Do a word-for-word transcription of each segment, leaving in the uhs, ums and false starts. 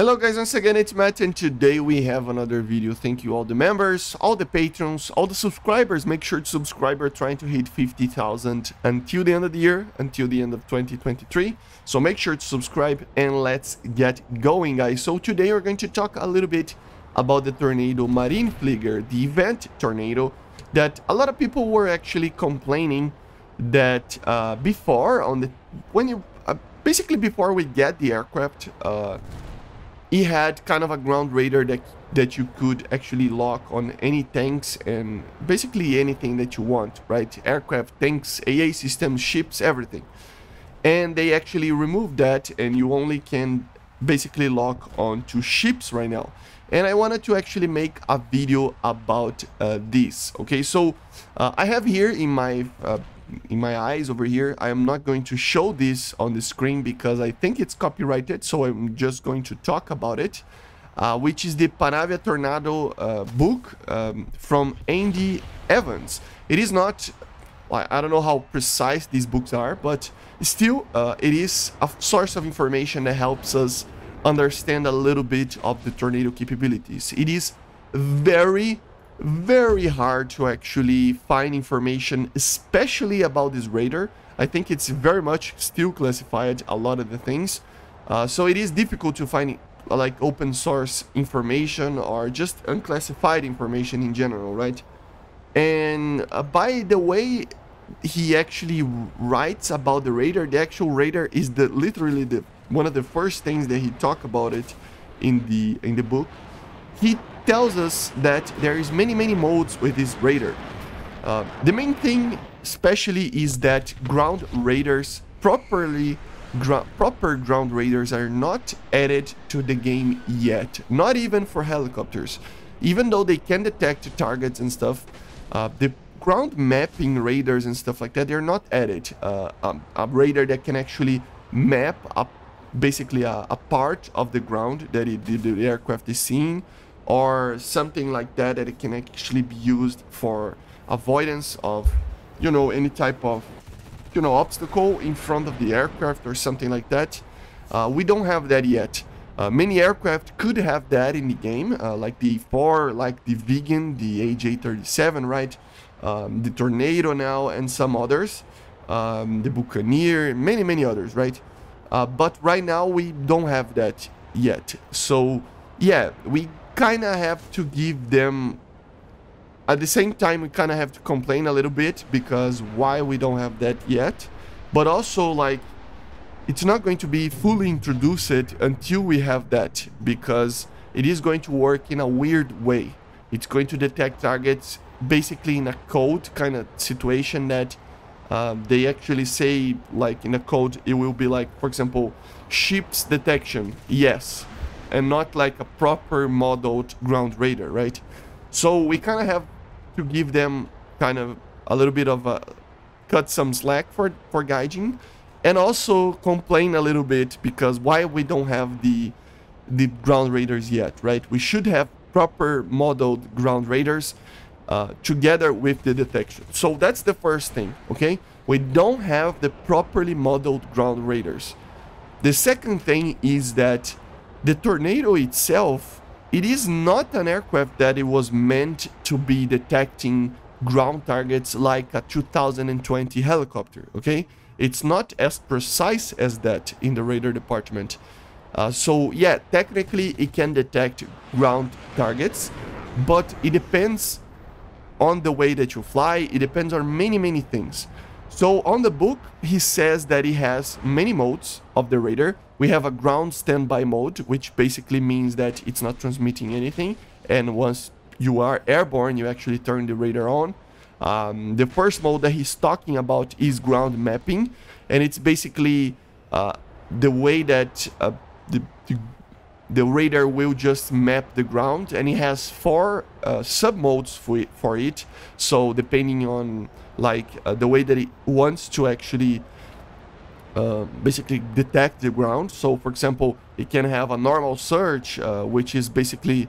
Hello guys, once again it's Matt and today we have another video. Thank you all the members, all the patrons, all the subscribers. Make sure to subscribe. We're trying to hit fifty thousand until the end of the year, until the end of twenty twenty-three. So make sure to subscribe and let's get going guys. So today we're going to talk a little bit about the tornado Marine Flieger, the event tornado that a lot of people were actually complaining that uh, before on the, when you, uh, basically before we get the aircraft, uh, it had kind of a ground radar that that you could actually lock on any tanks and basically anything that you want, right? Aircraft, tanks, A A systems, ships, everything. And they actually removed that and you only can basically lock onto ships right now. And I wanted to actually make a video about uh, this, okay? So uh, I have here in my, uh, in my eyes over here, I am not going to show this on the screen because I think it's copyrighted, so I'm just going to talk about it, uh, which is the Panavia Tornado uh, book um, from Andy Evans. It is not, I don't know how precise these books are, but still, uh, it is a source of information that helps us understand a little bit of the tornado capabilities. It is very very hard to actually find information, especially about this radar. I think it's very much still classified, a lot of the things, uh, so it is difficult to find like open source information or just unclassified information in general, right? And uh, by the way he actually writes about the radar, the actual radar is the literally the one of the first things that he talked about it in the in the book. He tells us that there is many many modes with this radar. Uh, the main thing especially is that ground radars, properly gro proper ground radars are not added to the game yet, not even for helicopters, even though they can detect targets and stuff. Uh, the ground mapping radars and stuff like that, they're not added. Uh, um, a radar that can actually map up basically a, a part of the ground that it, the, the aircraft is seeing, or something like that, that it can actually be used for avoidance of, you know, any type of, you know, obstacle in front of the aircraft or something like that. Uh, we don't have that yet. Uh, many aircraft could have that in the game, uh, like the F four, like the Viggen, the A J thirty-seven, right? Um, the Tornado now, and some others. Um, the Buccaneer, many, many others, right? Uh, but right now we don't have that yet. So, yeah, we kind of have to give them, at the same time we kind of have to complain a little bit because why we don't have that yet, but also like it's not going to be fully introduced until we have that, because it is going to work in a weird way. It's going to detect targets basically in a code kind of situation that um, they actually say, like in a code it will be like, for example, ships detection, yes, and not like a proper modeled ground radar, right? So we kind of have to give them kind of a little bit of a cut some slack for for Gaijin, and also complain a little bit because why we don't have the the ground radars yet, right? We should have proper modeled ground radars uh, together with the detection. So that's the first thing, okay? We don't have the properly modeled ground radars. The second thing is that the Tornado itself, it is not an aircraft that it was meant to be detecting ground targets like a two thousand twenty helicopter, okay? It's not as precise as that in the radar department. Uh, so yeah, technically it can detect ground targets, but it depends on the way that you fly, it depends on many, many things. So on the book, he says that he has many modes of the radar. We have a ground standby mode, which basically means that it's not transmitting anything. And once you are airborne, you actually turn the radar on. Um, the first mode that he's talking about is ground mapping. And it's basically uh, the way that uh, the, the, the radar will just map the ground. And it has four uh, submodes for it, for it. So depending on like uh, the way that it wants to actually Uh, basically detect the ground. So for example, it can have a normal search, uh, which is basically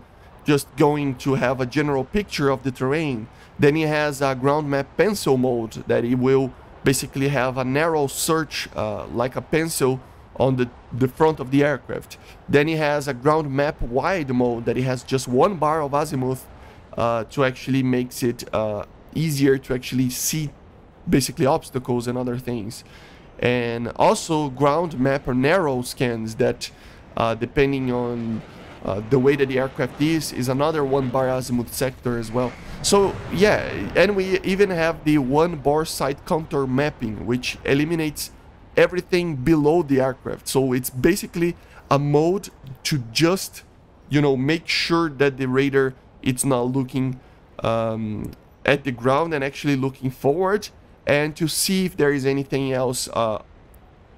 just going to have a general picture of the terrain. Then it has a ground map pencil mode that it will basically have a narrow search, uh, like a pencil on the, the front of the aircraft. Then he has a ground map wide mode that he has just one bar of azimuth uh, to actually makes it uh, easier to actually see basically obstacles and other things. And also ground map or narrow scans that uh, depending on uh, the way that the aircraft is, is another one bar azimuth sector as well. So yeah, and we even have the one bar sight contour mapping, which eliminates everything below the aircraft. So it's basically a mode to just, you know, make sure that the radar it's not looking um, at the ground and actually looking forward, and to see if there is anything else uh,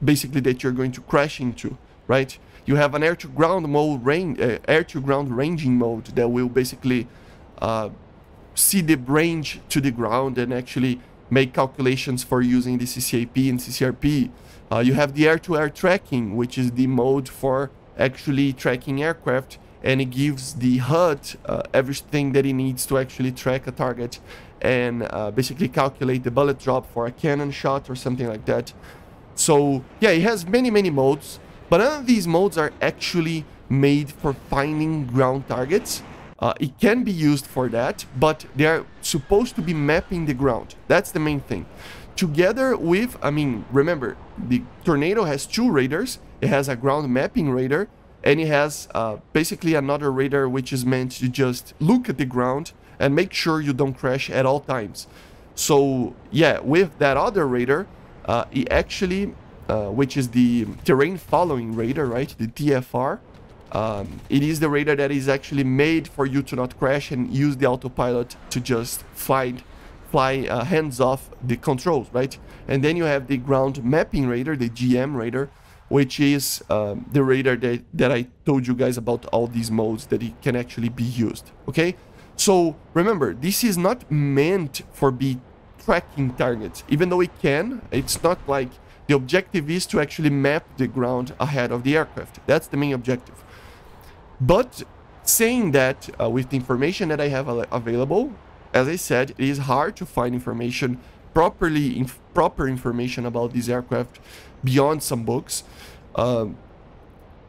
basically that you're going to crash into, right? You have an air-to-ground mode range, uh, air-to-ground ranging mode that will basically uh, see the range to the ground and actually make calculations for using the C C A P and C C R P. Uh, you have the air-to-air tracking, which is the mode for actually tracking aircraft, and it gives the H U D uh, everything that it needs to actually track a target and uh, basically calculate the bullet drop for a cannon shot or something like that. So yeah, it has many, many modes, but none of these modes are actually made for finding ground targets. Uh, it can be used for that, but they are supposed to be mapping the ground. That's the main thing. Together with, I mean, remember, the Tornado has two radars. It has a ground mapping radar, and it has uh, basically another radar which is meant to just look at the ground and make sure you don't crash at all times. So yeah, with that other radar, uh, it actually, uh, which is the terrain following radar, right, the T F R, Um, it is the radar that is actually made for you to not crash and use the autopilot to just find, fly uh, hands off the controls, right? And then you have the ground mapping radar, the G M radar, which is um, the radar that, that I told you guys about, all these modes that it can actually be used, okay? So remember, this is not meant for be tracking targets, even though it can. It's not like the objective is to actually map the ground ahead of the aircraft. That's the main objective. But saying that, uh, with the information that I have available, as I said, it is hard to find information, properly inf proper information about these aircraft beyond some books. Um,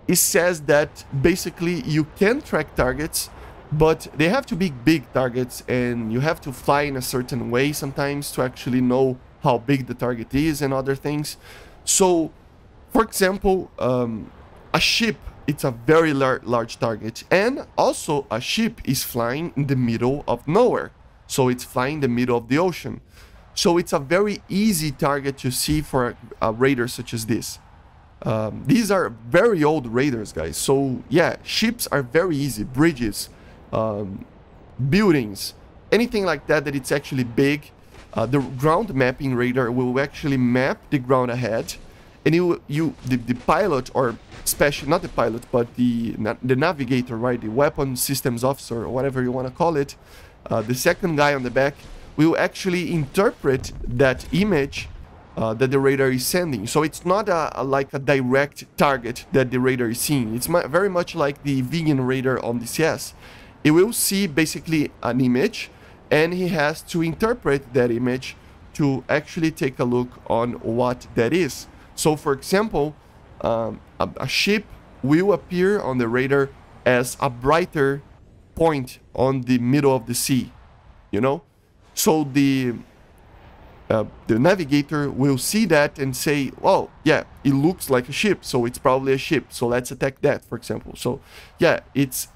it says that basically you can track targets, but they have to be big targets, and you have to fly in a certain way sometimes to actually know how big the target is and other things. So, for example, um, a ship, it's a very lar large target, and also a ship is flying in the middle of nowhere, so it's flying in the middle of the ocean, so it's a very easy target to see for a, a radar such as this. Um, these are very old radars, guys, so yeah, ships are very easy, bridges, um, buildings, anything like that that it's actually big. Uh, the ground mapping radar will actually map the ground ahead, and you, you the, the pilot, or special, not the pilot, but the, the navigator, right, the weapon systems officer, or whatever you want to call it, uh, the second guy on the back, will actually interpret that image uh, that the radar is sending. So it's not a, a, like a direct target that the radar is seeing. It's very much like the Viggen radar on the C S. It will see basically an image, and he has to interpret that image to actually take a look on what that is. So, for example, um, a, a ship will appear on the radar as a brighter point on the middle of the sea, you know? So the, uh, the navigator will see that and say, oh, yeah, it looks like a ship, so it's probably a ship, so let's attack that, for example. So, yeah, it's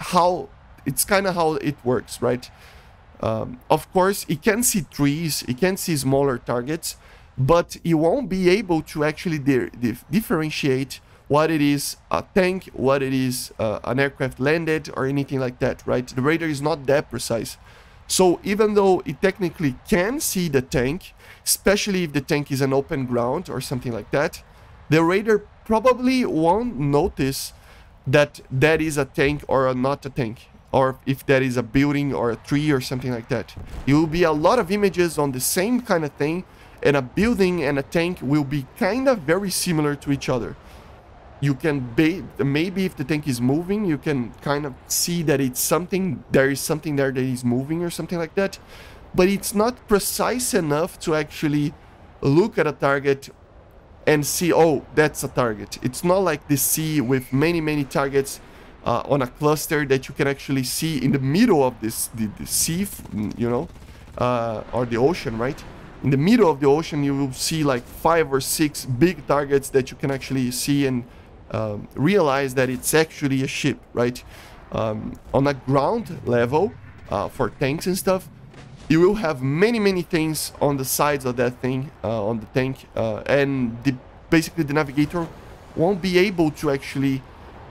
how, it's kind of how it works, right? Um, of course, it can see trees, it can see smaller targets, but it won't be able to actually di dif differentiate what it is a tank, what it is uh, an aircraft landed, or anything like that, right? The radar is not that precise. So even though it technically can see the tank, especially if the tank is an open ground or something like that, the radar probably won't notice that that is a tank or a not a tank, or if that is a building or a tree or something like that. It will be a lot of images on the same kind of thing, and a building and a tank will be kind of very similar to each other. You can, maybe if the tank is moving, you can kind of see that it's something, there is something there that is moving or something like that, but it's not precise enough to actually look at a target and see, oh, that's a target. It's not like the sea with many, many targets uh, on a cluster that you can actually see in the middle of this the, the sea, you know, uh, or the ocean, right? In the middle of the ocean, you will see like five or six big targets that you can actually see and um, realize that it's actually a ship, right? Um, on a ground level, uh, for tanks and stuff, you will have many, many things on the sides of that thing, uh, on the tank, uh, and the, basically the navigator won't be able to actually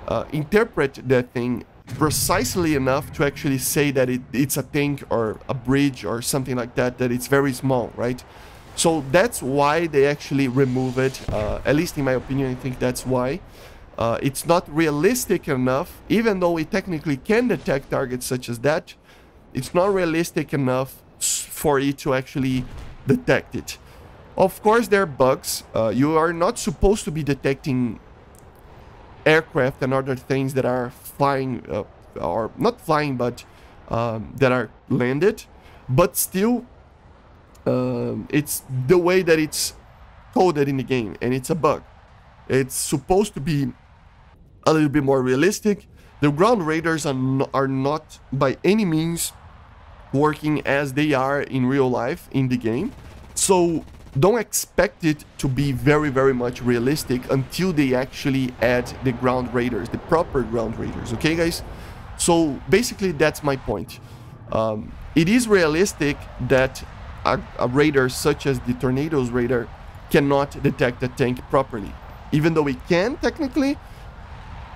uh, interpret that thing precisely enough to actually say that it, it's a tank or a bridge or something like that, that it's very small, right? So that's why they actually remove it, uh, at least in my opinion. I think that's why uh, it's not realistic enough, even though it technically can detect targets such as that. It's not realistic enough for it to actually detect it. Of course, there are bugs. Uh, you are not supposed to be detecting aircraft and other things that are flying, uh, or not flying, but um, that are landed. But still, um, it's the way that it's coded in the game, and it's a bug. It's supposed to be a little bit more realistic. The ground radars are, no, are not by any means working as they are in real life in the game. So don't expect it to be very, very much realistic until they actually add the ground radars, the proper ground radars, okay, guys? So basically, that's my point. Um, it is realistic that a, a radar such as the Tornado's radar cannot detect a tank properly. Even though it can, technically,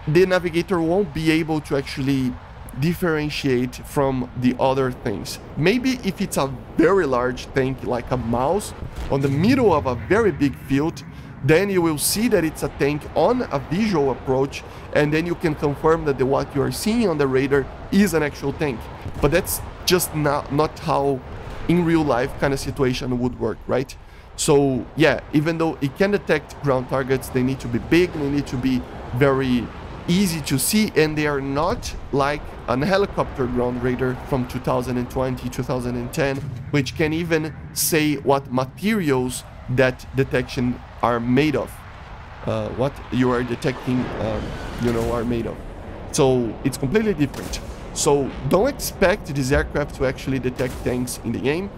the navigator won't be able to actually differentiate from the other things. Maybe if it's a very large tank, like a mouse on the middle of a very big field, then you will see that it's a tank on a visual approach, and then you can confirm that the what you are seeing on the radar is an actual tank. But that's just not not how in real life kind of situation would work, right? So yeah, even though it can detect ground targets, they need to be big, they need to be very easy to see, and they are not like an helicopter ground radar from two thousand twenty, two thousand ten, which can even say what materials that detection are made of, uh, what you are detecting, um, you know, are made of. So it's completely different. So don't expect this aircraft to actually detect tanks in the game,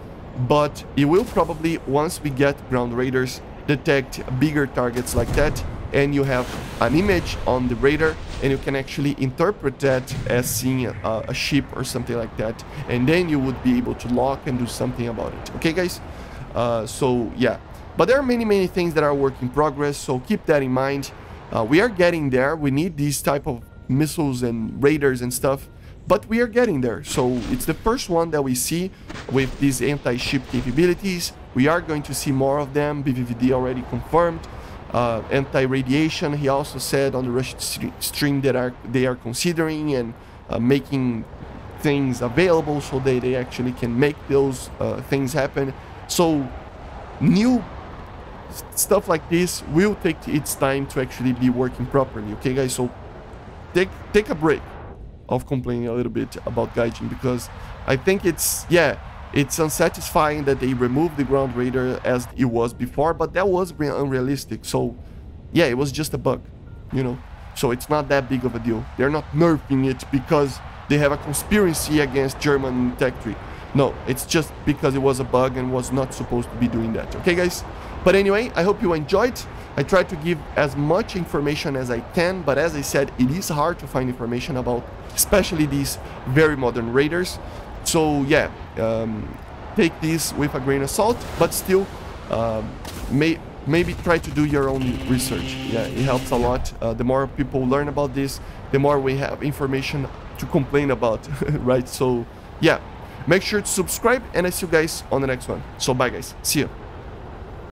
but it will probably, once we get ground radars, detect bigger targets like that. And you have an image on the radar, and you can actually interpret that as seeing a, a ship or something like that, and then you would be able to lock and do something about it, okay, guys? Uh, so yeah, but there are many, many things that are work in progress, so keep that in mind. Uh, we are getting there. We need these type of missiles and radars and stuff, but we are getting there. So it's the first one that we see with these anti-ship capabilities. We are going to see more of them. B V V D already confirmed. Uh, anti-radiation, he also said on the Russian stream that are they are considering and uh, making things available so that they actually can make those uh, things happen. So new stuff like this will take its time to actually be working properly, okay, guys? So take take a break of complaining a little bit about Gaijin, because I think it's, yeah, it's unsatisfying that they removed the ground radar as it was before, but that was unrealistic. So yeah, it was just a bug, you know, so it's not that big of a deal. They're not nerfing it because they have a conspiracy against German tech tree. No, it's just because it was a bug and was not supposed to be doing that, okay, guys? But anyway, I hope you enjoyed. I tried to give as much information as I can, but as I said, it is hard to find information about especially these very modern radars. So yeah, um, take this with a grain of salt, but still um, may, maybe try to do your own research. Yeah, it helps a lot. Uh, the more people learn about this, the more we have information to complain about, right? So yeah, make sure to subscribe, and I see you guys on the next one. So bye, guys. See you.